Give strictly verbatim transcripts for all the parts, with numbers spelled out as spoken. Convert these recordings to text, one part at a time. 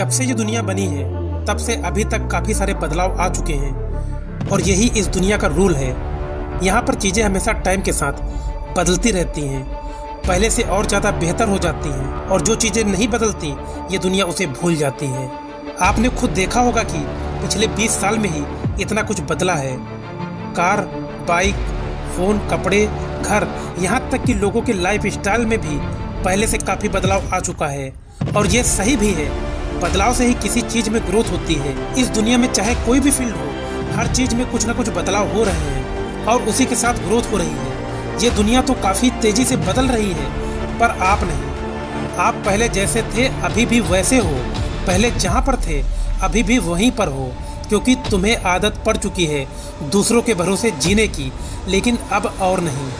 जब से ये दुनिया बनी है तब से अभी तक काफ़ी सारे बदलाव आ चुके हैं और यही इस दुनिया का रूल है। यहाँ पर चीज़ें हमेशा टाइम के साथ बदलती रहती हैं, पहले से और ज़्यादा बेहतर हो जाती हैं और जो चीज़ें नहीं बदलती ये दुनिया उसे भूल जाती है। आपने खुद देखा होगा कि पिछले बीस साल में ही इतना कुछ बदला है। कार, बाइक, फ़ोन, कपड़े, घर, यहाँ तक कि लोगों के लाइफ स्टाइल में भी पहले से काफ़ी बदलाव आ चुका है और ये सही भी है। बदलाव से ही किसी चीज़ में ग्रोथ होती है। इस दुनिया में चाहे कोई भी फील्ड हो, हर चीज़ में कुछ ना कुछ बदलाव हो रहे हैं और उसी के साथ ग्रोथ हो रही है। ये दुनिया तो काफ़ी तेज़ी से बदल रही है, पर आप नहीं। आप पहले जैसे थे अभी भी वैसे हो, पहले जहाँ पर थे अभी भी वहीं पर हो, क्योंकि तुम्हें आदत पड़ चुकी है दूसरों के भरोसे जीने की। लेकिन अब और नहीं,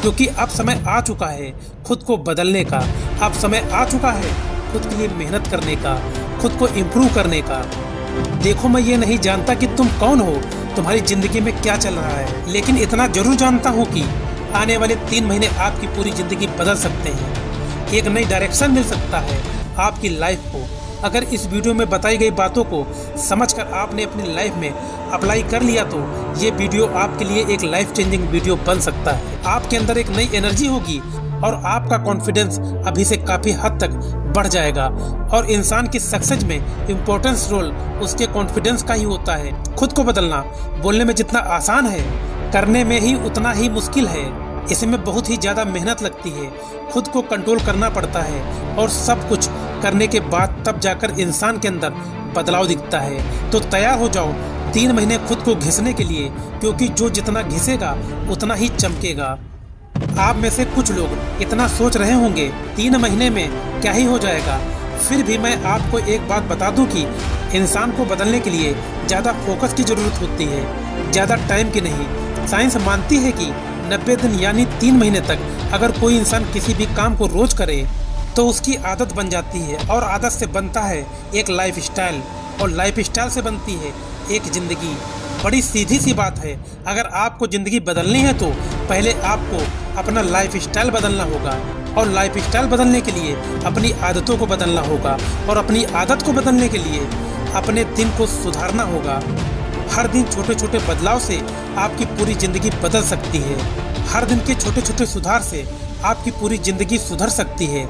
क्योंकि अब समय आ चुका है खुद को बदलने का। अब समय आ चुका है खुद के लिए मेहनत करने का, खुद को इम्प्रूव करने का। देखो, मैं ये नहीं जानता कि तुम कौन हो, तुम्हारी ज़िंदगी में क्या चल रहा है, लेकिन इतना ज़रूर जानता हूँ कि आने वाले तीन महीने आपकी पूरी ज़िंदगी बदल सकते हैं। एक नई डायरेक्शन मिल सकता है आपकी लाइफ को। अगर इस वीडियो में बताई गई बातों को समझकर आपने अपनी लाइफ में अप्लाई कर लिया तो ये वीडियो आपके लिए एक लाइफ चेंजिंग वीडियो बन सकता है। आपके अंदर एक नई एनर्जी होगी और आपका कॉन्फिडेंस अभी से काफ़ी हद तक बढ़ जाएगा। और इंसान की सक्सेस में इम्पोर्टेंस रोल उसके कॉन्फिडेंस का ही होता है। खुद को बदलना बोलने में जितना आसान है, करने में ही उतना ही मुश्किल है। इसमें बहुत ही ज़्यादा मेहनत लगती है, खुद को कंट्रोल करना पड़ता है और सब कुछ करने के बाद तब जाकर इंसान के अंदर बदलाव दिखता है। तो तैयार हो जाओ तीन महीने खुद को घिसने के लिए, क्योंकि जो जितना घिसेगा उतना ही चमकेगा। आप में से कुछ लोग इतना सोच रहे होंगे तीन महीने में क्या ही हो जाएगा। फिर भी मैं आपको एक बात बता दूं कि इंसान को बदलने के लिए ज़्यादा फोकस की ज़रूरत होती है, ज़्यादा टाइम की नहीं। साइंस मानती है कि नब्बे दिन यानी तीन महीने तक अगर कोई इंसान किसी भी काम को रोज करे तो उसकी आदत बन जाती है और आदत से बनता है एक लाइफ स्टाइल और लाइफ स्टाइल से बनती है एक ज़िंदगी। बड़ी सीधी सी बात है। अगर आपको ज़िंदगी बदलनी है तो पहले आपको अपना लाइफ स्टाइल बदलना होगा और लाइफ स्टाइल बदलने के लिए अपनी आदतों को बदलना होगा और अपनी आदत को बदलने के लिए अपने दिन को सुधारना होगा। हर दिन छोटे छोटे बदलाव से आपकी पूरी ज़िंदगी बदल सकती है। हर दिन के छोटे छोटे सुधार से आपकी पूरी ज़िंदगी सुधर सकती है।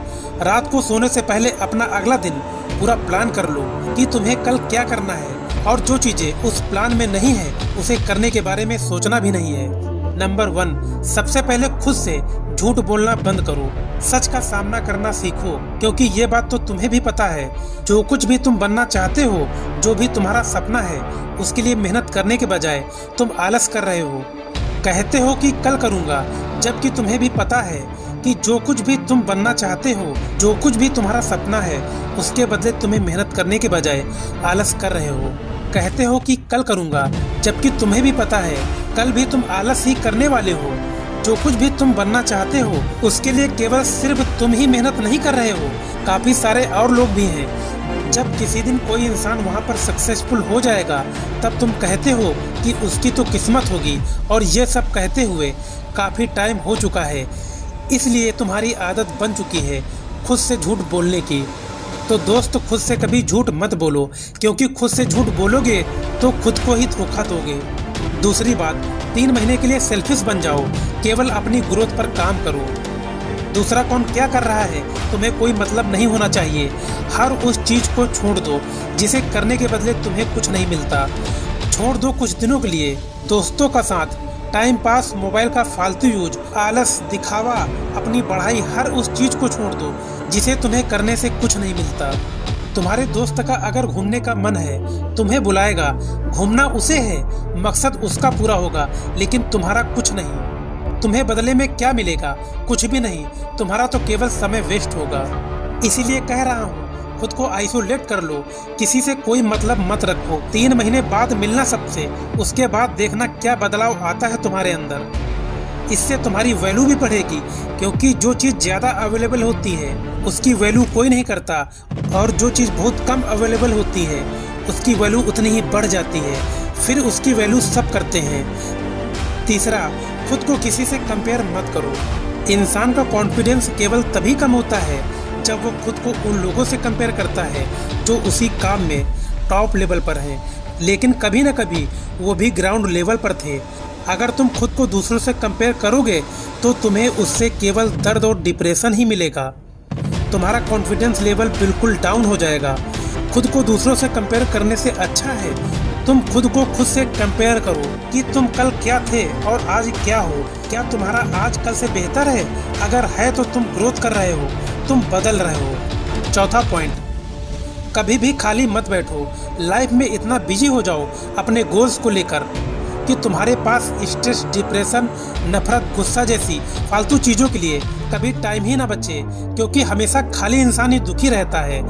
रात को सोने से पहले अपना अगला दिन पूरा प्लान कर लो कि तुम्हें कल क्या करना है और जो चीज़ें उस प्लान में नहीं है उसे करने के बारे में सोचना भी नहीं है। नंबर वन, सबसे पहले खुद से झूठ बोलना बंद करो, सच का सामना करना सीखो, क्योंकि ये बात तो तुम्हें भी पता है जो कुछ भी तुम बनना चाहते हो, जो भी तुम्हारा सपना है, उसके लिए मेहनत करने के बजाय तुम आलस कर रहे हो। कहते हो कि कल करूँगा, जबकि तुम्हें भी पता है कि जो कुछ भी तुम बनना चाहते हो, जो कुछ भी तुम्हारा सपना है, उसके बदले तुम्हें मेहनत करने के बजाय आलस कर रहे हो। कहते हो कि कल करूँगा, जबकि तुम्हें भी पता है कल भी तुम आलस ही करने वाले हो। जो कुछ भी तुम बनना चाहते हो उसके लिए केवल सिर्फ तुम ही मेहनत नहीं कर रहे हो, काफ़ी सारे और लोग भी हैं। जब किसी दिन कोई इंसान वहाँ पर सक्सेसफुल हो जाएगा तब तुम कहते हो कि उसकी तो किस्मत होगी, और ये सब कहते हुए काफ़ी टाइम हो चुका है। इसलिए तुम्हारी आदत बन चुकी है खुद से झूठ बोलने की। तो दोस्त, खुद से कभी झूठ मत बोलो, क्योंकि खुद से झूठ बोलोगे तो खुद को ही धोखा दोगे। दूसरी बात, तीन महीने के लिए सेल्फिश बन जाओ, केवल अपनी ग्रोथ पर काम करो। दूसरा कौन क्या कर रहा है तुम्हें कोई मतलब नहीं होना चाहिए। हर उस चीज़ को छोड़ दो जिसे करने के बदले तुम्हें कुछ नहीं मिलता। छोड़ दो कुछ दिनों के लिए दोस्तों का साथ, टाइम पास, मोबाइल का फालतू यूज, आलस, दिखावा, अपनी पढ़ाई, हर उस चीज़ को छोड़ दो जिसे तुम्हें करने से कुछ नहीं मिलता। तुम्हारे दोस्त का अगर घूमने का मन है तुम्हें बुलाएगा, घूमना उसे है, मकसद उसका पूरा होगा, लेकिन तुम्हारा कुछ नहीं। तुम्हें बदले में क्या मिलेगा? कुछ भी नहीं। तुम्हारा तो केवल समय वेस्ट होगा। इसीलिए कह रहा हूँ, खुद को आइसोलेट कर लो, किसी से कोई मतलब मत रखो। तीन महीने बाद मिलना सबसे, उसके बाद देखना क्या बदलाव आता है तुम्हारे अंदर। इससे तुम्हारी वैल्यू भी बढ़ेगी, क्योंकि जो चीज़ ज़्यादा अवेलेबल होती है उसकी वैल्यू कोई नहीं करता और जो चीज़ बहुत कम अवेलेबल होती है उसकी वैल्यू उतनी ही बढ़ जाती है, फिर उसकी वैल्यू सब करते हैं। तीसरा, खुद को किसी से कंपेयर मत करो। इंसान का कॉन्फिडेंस केवल तभी कम होता है जब वो खुद को उन लोगों से कंपेयर करता है जो उसी काम में टॉप लेवल पर हैं, लेकिन कभी ना कभी वो भी ग्राउंड लेवल पर थे। अगर तुम खुद को दूसरों से कंपेयर करोगे तो तुम्हें उससे केवल दर्द और डिप्रेशन ही मिलेगा। तुम्हारा कॉन्फिडेंस लेवल बिल्कुल डाउन हो जाएगा। खुद को दूसरों से कंपेयर करने से अच्छा है तुम खुद को खुद से कंपेयर करो कि तुम कल क्या थे और आज क्या हो। क्या तुम्हारा आज कल से बेहतर है? अगर है तो तुम ग्रोथ कर रहे हो, तुम बदल रहे हो। चौथा पॉइंट, कभी भी खाली मत बैठो। लाइफ में इतना बिजी हो जाओ अपने गोल्स को लेकर कि तुम्हारे पास स्ट्रेस, डिप्रेशन, नफरत, गुस्सा जैसी फालतू चीज़ों के लिए कभी टाइम ही ना बचे, क्योंकि हमेशा खाली इंसान ही दुखी रहता है।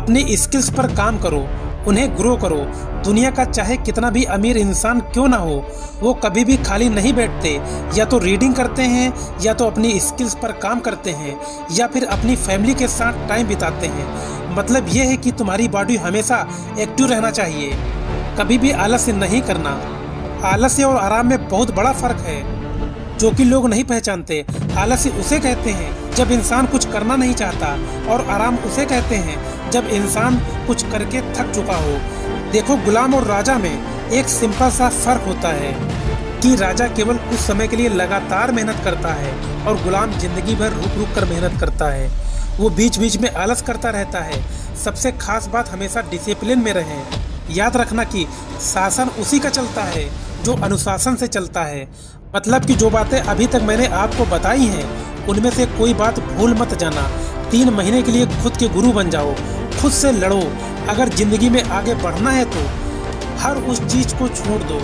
अपने स्किल्स पर काम करो, उन्हें ग्रो करो। दुनिया का चाहे कितना भी अमीर इंसान क्यों ना हो, वो कभी भी खाली नहीं बैठते। या तो रीडिंग करते हैं, या तो अपनी स्किल्स पर काम करते हैं, या फिर अपनी फैमिली के साथ टाइम बिताते हैं। मतलब ये है कि तुम्हारी बॉडी हमेशा एक्टिव रहना चाहिए। कभी भी आलस्य नहीं करना। आलस्य और आराम में बहुत बड़ा फर्क है जो कि लोग नहीं पहचानते। आलस्य उसे कहते हैं जब इंसान कुछ करना नहीं चाहता, और आराम उसे कहते हैं जब इंसान कुछ करके थक चुका हो। देखो, गुलाम और राजा में एक सिंपल सा फर्क होता है कि राजा केवल कुछ समय के लिए लगातार मेहनत करता है और गुलाम जिंदगी भर रुक रुक कर मेहनत करता है। वो बीच बीच में आलस करता रहता है। सबसे खास बात, हमेशा डिसिप्लिन में रहें। याद रखना कि शासन उसी का चलता है जो अनुशासन से चलता है। मतलब कि जो बातें अभी तक मैंने आपको बताई हैं उनमें से कोई बात भूल मत जाना। तीन महीने के लिए खुद के गुरु बन जाओ, खुद से लड़ो। अगर ज़िंदगी में आगे बढ़ना है तो हर उस चीज़ को छोड़ दो,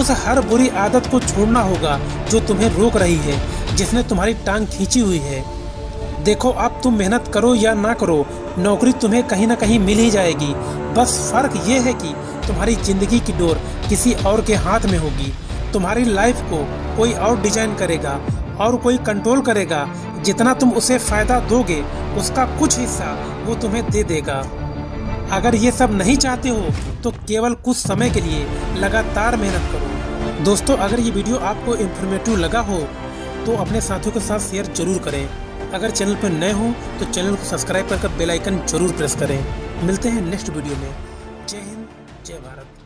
उस हर बुरी आदत को छोड़ना होगा जो तुम्हें रोक रही है, जिसने तुम्हारी टांग खींची हुई है। देखो, अब तुम मेहनत करो या ना करो, नौकरी तुम्हें कहीं ना कहीं मिल ही जाएगी। बस फ़र्क ये है कि तुम्हारी ज़िंदगी की डोर किसी और के हाथ में होगी। तुम्हारी लाइफ को कोई और डिजाइन करेगा और कोई कंट्रोल करेगा। जितना तुम उसे फ़ायदा दोगे उसका कुछ हिस्सा वो तुम्हें दे देगा। अगर ये सब नहीं चाहते हो तो केवल कुछ समय के लिए लगातार मेहनत करो। दोस्तों, अगर ये वीडियो आपको इन्फॉर्मेटिव लगा हो तो अपने साथियों के साथ शेयर जरूर करें। अगर चैनल पर नए हो तो चैनल को सब्सक्राइब करके बेल आइकन जरूर प्रेस करें। मिलते हैं नेक्स्ट वीडियो में। जय हिंद, जय भारत।